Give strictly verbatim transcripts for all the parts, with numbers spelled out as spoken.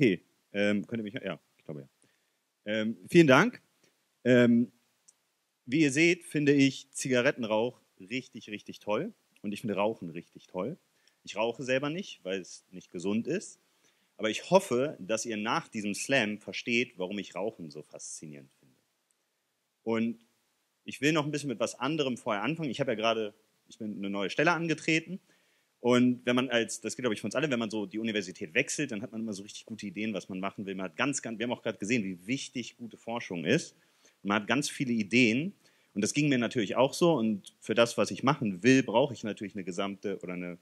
P. Ähm, könnt ihr mich, ja, ich glaube ja. Ähm, vielen Dank. Ähm, wie ihr seht, finde ich Zigarettenrauch richtig, richtig toll. Und ich finde Rauchen richtig toll. Ich rauche selber nicht, weil es nicht gesund ist. Aber ich hoffe, dass ihr nach diesem Slam versteht, warum ich Rauchen so faszinierend finde. Und ich will noch ein bisschen mit was anderem vorher anfangen. Ich habe ja gerade, ich bin eine neue Stelle angetreten. Und wenn man als, das geht glaube ich für uns alle, wenn man so die Universität wechselt, dann hat man immer so richtig gute Ideen, was man machen will. Man hat ganz, ganz, wir haben auch gerade gesehen, wie wichtig gute Forschung ist. Man hat ganz viele Ideen. Und das ging mir natürlich auch so. Und für das, was ich machen will, brauche ich natürlich eine gesamte oder eine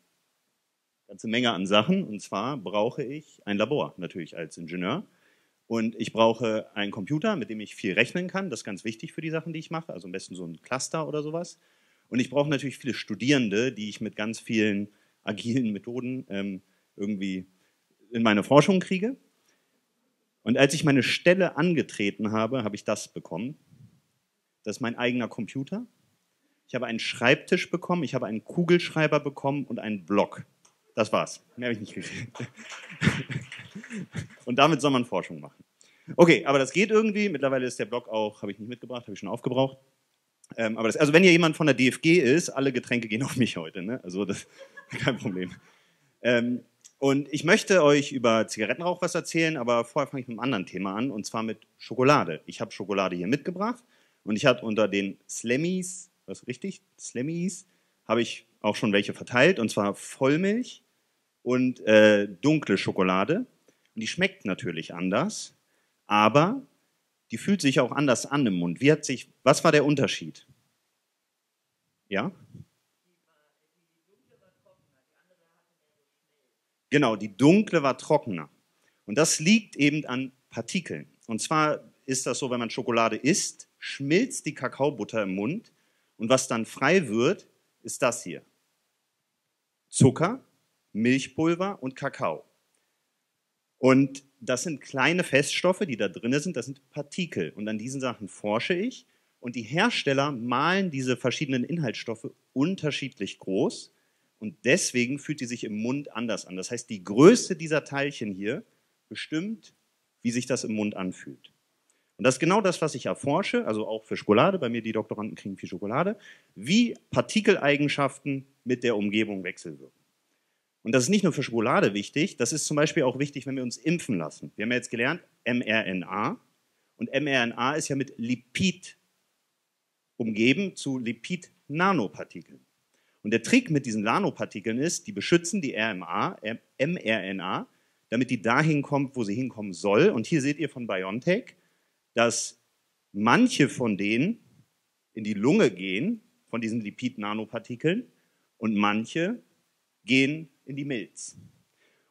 ganze Menge an Sachen. Und zwar brauche ich ein Labor, natürlich als Ingenieur. Und ich brauche einen Computer, mit dem ich viel rechnen kann. Das ist ganz wichtig für die Sachen, die ich mache. Also am besten so ein Cluster oder sowas. Und ich brauche natürlich viele Studierende, die ich mit ganz vielen agilen Methoden ähm, irgendwie in meine Forschung kriege. Und als ich meine Stelle angetreten habe, habe ich das bekommen. Das ist mein eigener Computer. Ich habe einen Schreibtisch bekommen, ich habe einen Kugelschreiber bekommen und einen Block. Das war's. Mehr habe ich nicht gekriegt. Und damit soll man Forschung machen. Okay, aber das geht irgendwie. Mittlerweile ist der Block auch, habe ich nicht mitgebracht, habe ich schon aufgebraucht. Ähm, aber das, also wenn hier jemand von der D F G ist, alle Getränke gehen auf mich heute, ne? Also das kein Problem. Ähm, und ich möchte euch über Zigarettenrauch was erzählen, aber vorher fange ich mit einem anderen Thema an, und zwar mit Schokolade. Ich habe Schokolade hier mitgebracht und ich habe unter den Slammies, was richtig? Slammies, habe ich auch schon welche verteilt, und zwar Vollmilch und äh, dunkle Schokolade. Und die schmeckt natürlich anders, aber die fühlt sich auch anders an im Mund. Wie hat sich, was war der Unterschied? Ja? Genau, die dunkle war trockener. Und das liegt eben an Partikeln. Und zwar ist das so, wenn man Schokolade isst, schmilzt die Kakaobutter im Mund und was dann frei wird, ist das hier. Zucker, Milchpulver und Kakao. Und das sind kleine Feststoffe, die da drin sind, das sind Partikel. Und an diesen Sachen forsche ich. Und die Hersteller malen diese verschiedenen Inhaltsstoffe unterschiedlich groß. Und deswegen fühlt die sich im Mund anders an. Das heißt, die Größe dieser Teilchen hier bestimmt, wie sich das im Mund anfühlt. Und das ist genau das, was ich erforsche, also auch für Schokolade. Bei mir, die Doktoranden kriegen viel Schokolade. Wie Partikeleigenschaften mit der Umgebung wechselwirken. Und das ist nicht nur für Schokolade wichtig, das ist zum Beispiel auch wichtig, wenn wir uns impfen lassen. Wir haben ja jetzt gelernt, em R N A. Und em R N A ist ja mit Lipid umgeben zu Lipid-Nanopartikeln. Und der Trick mit diesen Nanopartikeln ist, die beschützen die em R N A, damit die dahin kommt, wo sie hinkommen soll. Und hier seht ihr von BioNTech, dass manche von denen in die Lunge gehen, von diesen Lipid-Nanopartikeln, und manche gehen in die Milz.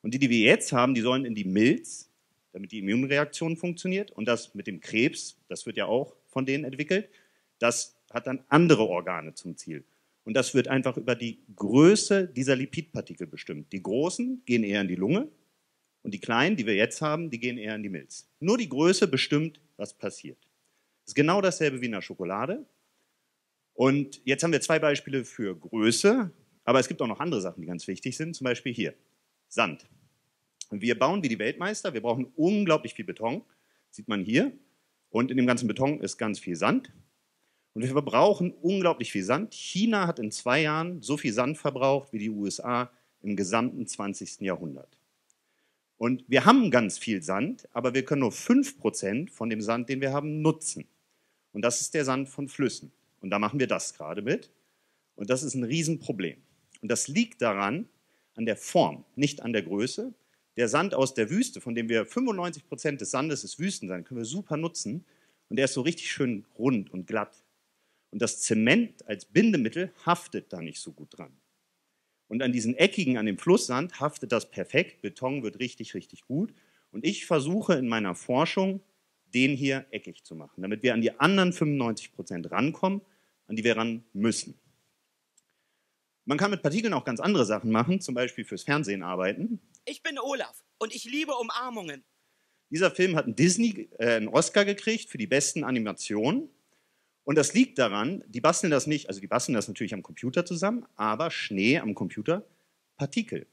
Und die, die wir jetzt haben, die sollen in die Milz, damit die Immunreaktion funktioniert. Und das mit dem Krebs, das wird ja auch von denen entwickelt, das hat dann andere Organe zum Ziel. Und das wird einfach über die Größe dieser Lipidpartikel bestimmt. Die großen gehen eher in die Lunge und die kleinen, die wir jetzt haben, die gehen eher in die Milz. Nur die Größe bestimmt, was passiert. Das ist genau dasselbe wie in der Schokolade. Und jetzt haben wir zwei Beispiele für Größe. Aber es gibt auch noch andere Sachen, die ganz wichtig sind. Zum Beispiel hier, Sand. Wir bauen wie die Weltmeister, wir brauchen unglaublich viel Beton. Das sieht man hier. Und in dem ganzen Beton ist ganz viel Sand. Und wir verbrauchen unglaublich viel Sand. China hat in zwei Jahren so viel Sand verbraucht wie die U S A im gesamten zwanzigsten Jahrhundert. Und wir haben ganz viel Sand, aber wir können nur fünf Prozent von dem Sand, den wir haben, nutzen. Und das ist der Sand von Flüssen. Und da machen wir das gerade mit. Und das ist ein Riesenproblem. Und das liegt daran, an der Form, nicht an der Größe. Der Sand aus der Wüste, von dem wir fünfundneunzig Prozent des Sandes ist Wüstensand, können wir super nutzen. Und der ist so richtig schön rund und glatt. Und das Zement als Bindemittel haftet da nicht so gut dran. Und an diesen Eckigen, an dem Flusssand, haftet das perfekt. Beton wird richtig, richtig gut. Und ich versuche in meiner Forschung, den hier eckig zu machen, damit wir an die anderen fünfundneunzig Prozent rankommen, an die wir ran müssen. Man kann mit Partikeln auch ganz andere Sachen machen, zum Beispiel fürs Fernsehen arbeiten. Ich bin Olaf und ich liebe Umarmungen. Dieser Film hat einen Disney, äh, einen Oscar gekriegt für die besten Animationen. Und das liegt daran, die basteln das nicht, also die basteln das natürlich am Computer zusammen, aber Schnee am Computer, Partikel,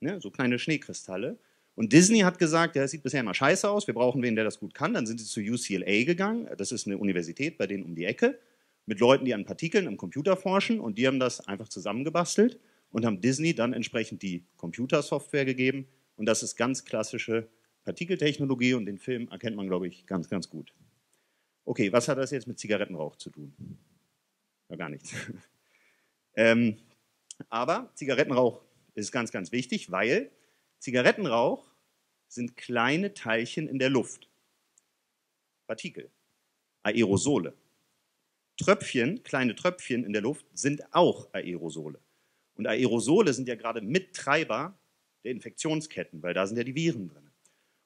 ne, so kleine Schneekristalle. Und Disney hat gesagt, ja, das sieht bisher immer scheiße aus, wir brauchen wen, der das gut kann. Dann sind sie zu U C L A gegangen, das ist eine Universität bei denen um die Ecke, mit Leuten, die an Partikeln am Computer forschen, und die haben das einfach zusammengebastelt und haben Disney dann entsprechend die Computersoftware gegeben, und das ist ganz klassische Partikeltechnologie, und den Film erkennt man, glaube ich, ganz, ganz gut. Okay, was hat das jetzt mit Zigarettenrauch zu tun? Ja, gar nichts. ähm, aber Zigarettenrauch ist ganz, ganz wichtig, weil Zigarettenrauch sind kleine Teilchen in der Luft. Partikel, Aerosole. Tröpfchen, kleine Tröpfchen in der Luft sind auch Aerosole. Und Aerosole sind ja gerade Mittreiber der Infektionsketten, weil da sind ja die Viren drin.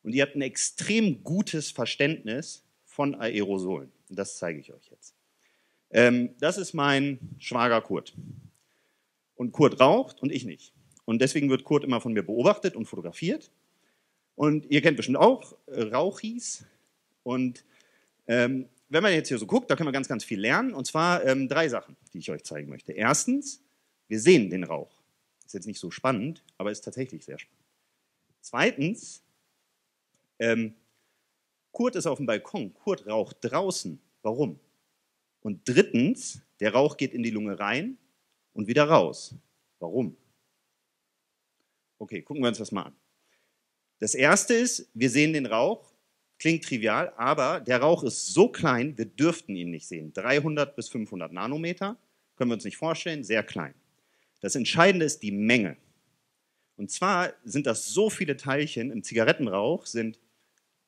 Und ihr habt ein extrem gutes Verständnis von Aerosolen. Und das zeige ich euch jetzt. Ähm, das ist mein Schwager Kurt. Und Kurt raucht und ich nicht. Und deswegen wird Kurt immer von mir beobachtet und fotografiert. Und ihr kennt bestimmt auch äh, Rauchis. Und ähm, wenn man jetzt hier so guckt, da können wir ganz, ganz viel lernen. Und zwar ähm, drei Sachen, die ich euch zeigen möchte. Erstens, wir sehen den Rauch. Ist jetzt nicht so spannend, aber ist tatsächlich sehr spannend. Zweitens, ähm, Kurt ist auf dem Balkon. Kurt raucht draußen. Warum? Und drittens, der Rauch geht in die Lunge rein und wieder raus. Warum? Okay, gucken wir uns das mal an. Das erste ist, wir sehen den Rauch. Klingt trivial, aber der Rauch ist so klein, wir dürften ihn nicht sehen. dreihundert bis fünfhundert Nanometer, können wir uns nicht vorstellen, sehr klein. Das Entscheidende ist die Menge. Und zwar sind das so viele Teilchen, im Zigarettenrauch sind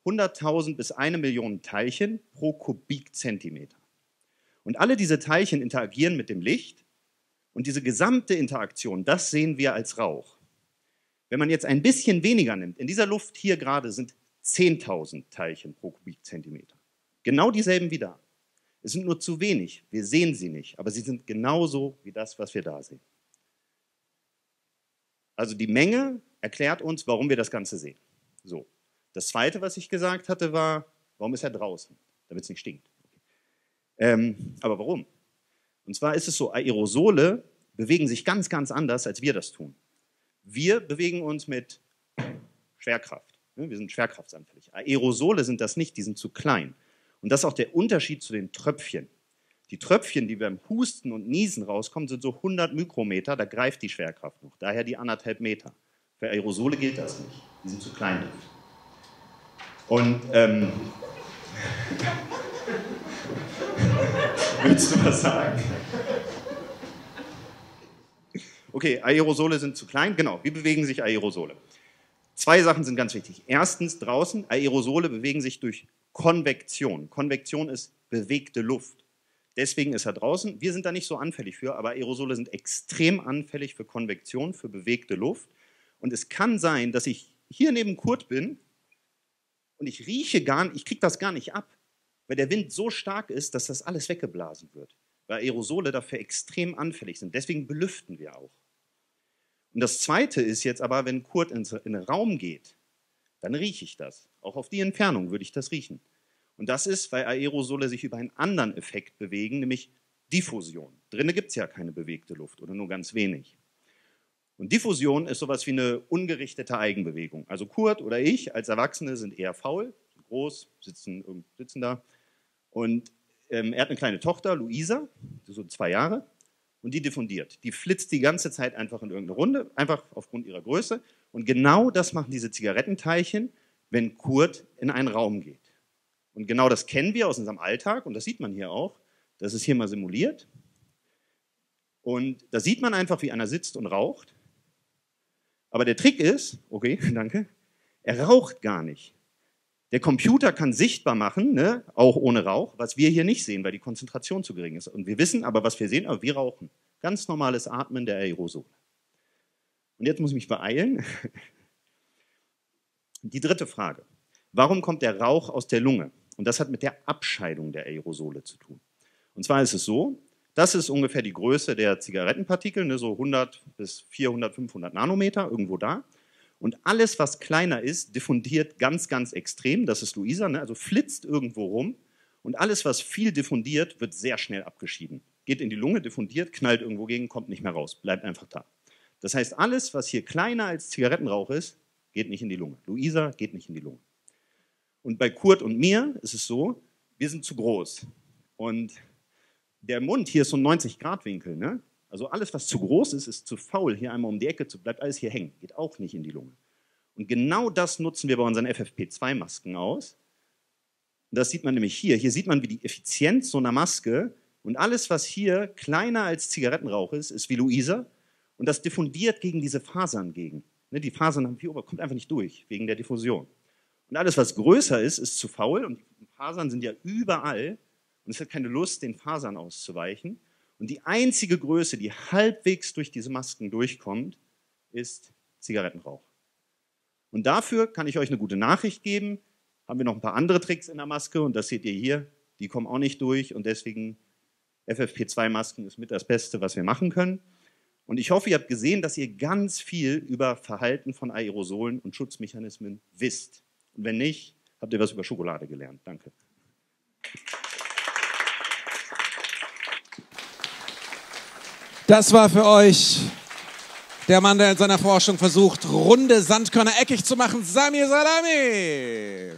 hunderttausend bis eine Million Teilchen pro Kubikzentimeter. Und alle diese Teilchen interagieren mit dem Licht, und diese gesamte Interaktion, das sehen wir als Rauch. Wenn man jetzt ein bisschen weniger nimmt, in dieser Luft hier gerade sind zehntausend Teilchen pro Kubikzentimeter. Genau dieselben wie da. Es sind nur zu wenig, wir sehen sie nicht, aber sie sind genauso wie das, was wir da sehen. Also die Menge erklärt uns, warum wir das Ganze sehen. So. Das Zweite, was ich gesagt hatte, war, warum ist er draußen? Damit es nicht stinkt. Ähm, aber warum? Und zwar ist es so, Aerosole bewegen sich ganz, ganz anders, als wir das tun. Wir bewegen uns mit Schwerkraft. Wir sind schwerkraftsanfällig. Aerosole sind das nicht, die sind zu klein. Und das ist auch der Unterschied zu den Tröpfchen. Die Tröpfchen, die beim Husten und Niesen rauskommen, sind so hundert Mikrometer, da greift die Schwerkraft noch. Daher die anderthalb Meter. Für Aerosole gilt das nicht. Die sind zu klein. Und, ähm... willst du was sagen? Okay, Aerosole sind zu klein. Genau, wie bewegen sich Aerosole? Zwei Sachen sind ganz wichtig. Erstens, draußen, Aerosole bewegen sich durch Konvektion. Konvektion ist bewegte Luft. Deswegen ist er draußen. Wir sind da nicht so anfällig für, aber Aerosole sind extrem anfällig für Konvektion, für bewegte Luft. Und es kann sein, dass ich hier neben Kurt bin und ich rieche gar nicht, ich kriege das gar nicht ab, weil der Wind so stark ist, dass das alles weggeblasen wird. Weil Aerosole dafür extrem anfällig sind. Deswegen belüften wir auch. Und das Zweite ist jetzt aber, wenn Kurt in den Raum geht, dann rieche ich das. Auch auf die Entfernung würde ich das riechen. Und das ist, weil Aerosole sich über einen anderen Effekt bewegen, nämlich Diffusion. Drinnen gibt es ja keine bewegte Luft oder nur ganz wenig. Und Diffusion ist sowas wie eine ungerichtete Eigenbewegung. Also Kurt oder ich als Erwachsene sind eher faul, sind groß, sitzen, sitzen da. Und ähm, er hat eine kleine Tochter, Luisa, so zwei Jahre. Und die diffundiert. Die flitzt die ganze Zeit einfach in irgendeine Runde, einfach aufgrund ihrer Größe. Und genau das machen diese Zigarettenteilchen, wenn Kurt in einen Raum geht. Und genau das kennen wir aus unserem Alltag, und das sieht man hier auch. Das ist hier mal simuliert. Und da sieht man einfach, wie einer sitzt und raucht. Aber der Trick ist, okay, danke, er raucht gar nicht. Der Computer kann sichtbar machen, ne, auch ohne Rauch, was wir hier nicht sehen, weil die Konzentration zu gering ist. Und wir wissen aber, was wir sehen, aber wir rauchen. Ganz normales Atmen der Aerosole. Und jetzt muss ich mich beeilen. Die dritte Frage. Warum kommt der Rauch aus der Lunge? Und das hat mit der Abscheidung der Aerosole zu tun. Und zwar ist es so, das ist ungefähr die Größe der Zigarettenpartikel, ne, so hundert bis vierhundert, fünfhundert Nanometer, irgendwo da. Und alles, was kleiner ist, diffundiert ganz, ganz extrem. Das ist Luisa, ne? Also flitzt irgendwo rum. Und alles, was viel diffundiert, wird sehr schnell abgeschieden. Geht in die Lunge, diffundiert, knallt irgendwo gegen, kommt nicht mehr raus, bleibt einfach da. Das heißt, alles, was hier kleiner als Zigarettenrauch ist, Geht nicht in die Lunge. Luisa geht nicht in die Lunge. Und bei Kurt und mir ist es so, wir sind zu groß. Und der Mund, hier ist so ein neunzig Grad Winkel, ne? Also alles, was zu groß ist, ist zu faul, hier einmal um die Ecke zu, bleibt alles hier hängen. Geht auch nicht in die Lunge. Und genau das nutzen wir bei unseren F F P zwei Masken aus. Und das sieht man nämlich hier. Hier sieht man, wie die Effizienz so einer Maske und alles, was hier kleiner als Zigarettenrauch ist, ist wie Luisa. Und das diffundiert gegen diese Fasern gegen. Die Fasern haben viel Ober, kommt einfach nicht durch, wegen der Diffusion. Und alles, was größer ist, ist zu faul. Und die Fasern sind ja überall. Und es hat keine Lust, den Fasern auszuweichen. Und die einzige Größe, die halbwegs durch diese Masken durchkommt, ist Zigarettenrauch. Und dafür kann ich euch eine gute Nachricht geben. Haben wir noch ein paar andere Tricks in der Maske. Und das seht ihr hier. Die kommen auch nicht durch. Und deswegen F F P zwei Masken ist mit das Beste, was wir machen können. Und ich hoffe, ihr habt gesehen, dass ihr ganz viel über Verhalten von Aerosolen und Schutzmechanismen wisst. Und wenn nicht, habt ihr was über Schokolade gelernt. Danke. Das war für euch der Mann, der in seiner Forschung versucht, runde Sandkörner eckig zu machen, Samir Salameh.